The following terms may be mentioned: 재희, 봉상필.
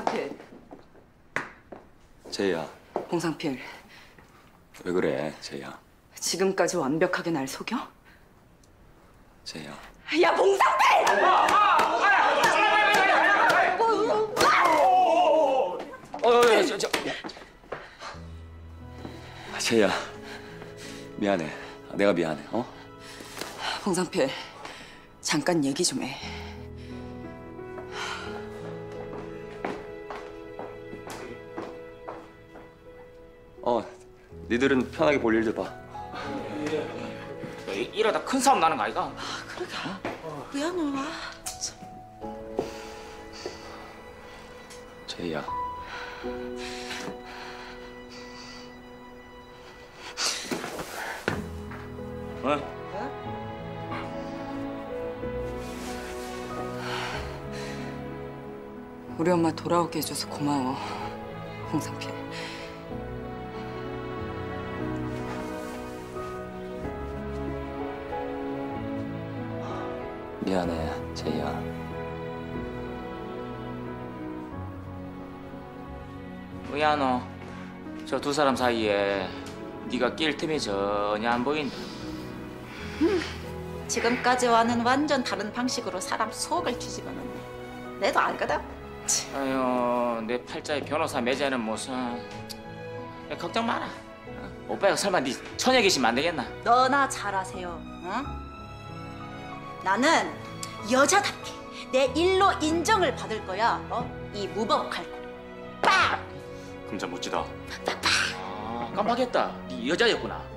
봉상필. 재희야. 봉상필. 왜 그래, 재희야? 지금까지 완벽하게 날 속여? 재희야. 야, 봉상필! 재희야, 미안해. 내가 미안해, 어? 봉상필, 잠깐 얘기 좀 해. 니들은 편하게 볼 일들 봐. 이러다 큰 싸움 나는 거 아이가? 아, 그러게. 미안해. 재희야. 어? 우리 엄마 돌아오게 해줘서 고마워, 봉상필. 미안해, 재희야. 의아노, 저 두 사람 사이에 네가 낄 틈이 전혀 안 보인다. 지금까지와는 완전 다른 방식으로 사람 속을 뒤집어놨네. 내도 알거든. 아유, 내 팔자에 변호사 매제하는 모습. 야, 걱정 마라. 오빠가 설마 네 처녀 귀신 만들겠나? 너나 잘하세요. 어? 나는 여자답게 내 일로 인정을 받을 거야. 어? 이 무법 갈고 빵! 금자 멋지다. 빡빡! 아, 깜빡했다. 네 여자였구나.